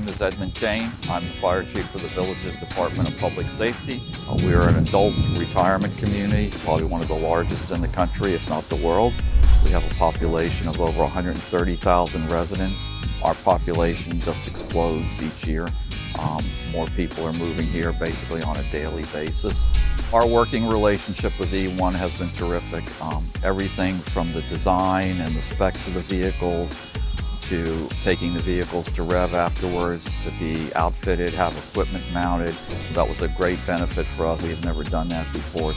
name is Edmund Kane. I'm the fire chief for the Villages Department of Public Safety. We are an adult retirement community, probably one of the largest in the country, if not the world. We have a population of over 130,000 residents. Our population just explodes each year. More people are moving here basically on a daily basis. Our working relationship with E-ONE has been terrific. Everything from the design and the specs of the vehicles to taking the vehicles to REV afterwards, to be outfitted, have equipment mounted. That was a great benefit for us. We have never done that before.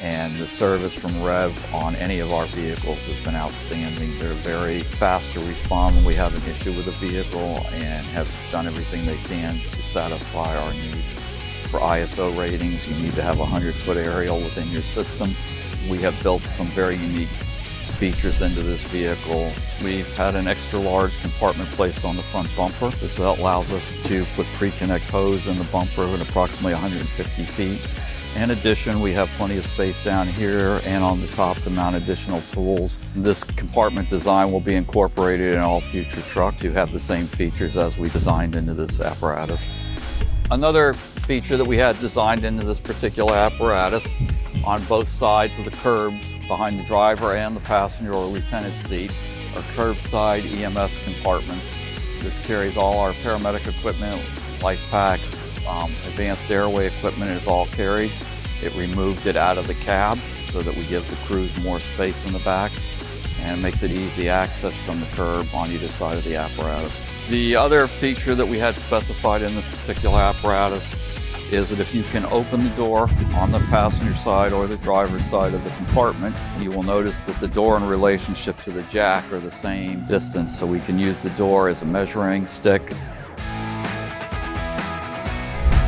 And the service from REV on any of our vehicles has been outstanding. They're very fast to respond when we have an issue with a vehicle and have done everything they can to satisfy our needs. For ISO ratings, you need to have a 100-foot aerial within your system. We have built some very unique features into this vehicle. We've had an extra large compartment placed on the front bumper. This allows us to put pre-connect hose in the bumper at approximately 150 feet. In addition, we have plenty of space down here and on the top to mount additional tools. This compartment design will be incorporated in all future trucks to have the same features as we designed into this apparatus. Another feature that we had designed into this particular apparatus on both sides of the curbs, behind the driver and the passenger or lieutenant seat, are curbside EMS compartments. This carries all our paramedic equipment, life packs, advanced airway equipment is all carried. It removed it out of the cab so that we give the crews more space in the back and makes it easy access from the curb on either side of the apparatus. The other feature that we had specified in this particular apparatus is that if you can open the door on the passenger side or the driver's side of the compartment, you will notice that the door in relationship to the jack are the same distance, so we can use the door as a measuring stick.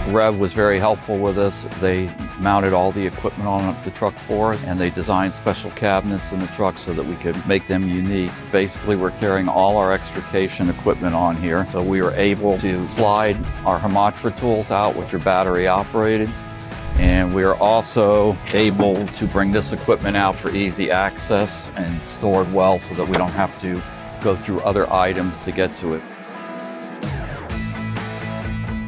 REV was very helpful with us. They mounted all the equipment on the truck for us, and they designed special cabinets in the truck so that we could make them unique. Basically, we're carrying all our extrication equipment on here, so we were able to slide our Hamatra tools out, which are battery operated, and we are also able to bring this equipment out for easy access and stored well so that we don't have to go through other items to get to it.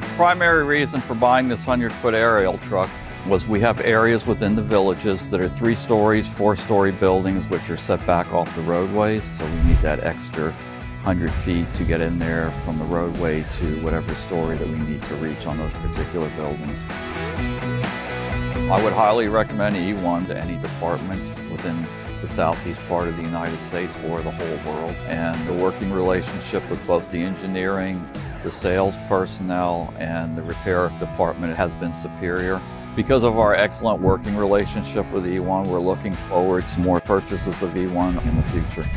The primary reason for buying this 100-foot aerial truck was we have areas within the villages that are 3-story, 4-story buildings which are set back off the roadways, so we need that extra 100 feet to get in there from the roadway to whatever story that we need to reach on those particular buildings. I would highly recommend E-ONE to any department within the southeast part of the United States or the whole world. And the working relationship with both the engineering, the sales personnel, and the repair department has been superior. Because of our excellent working relationship with E-ONE, we're looking forward to more purchases of E-ONE in the future.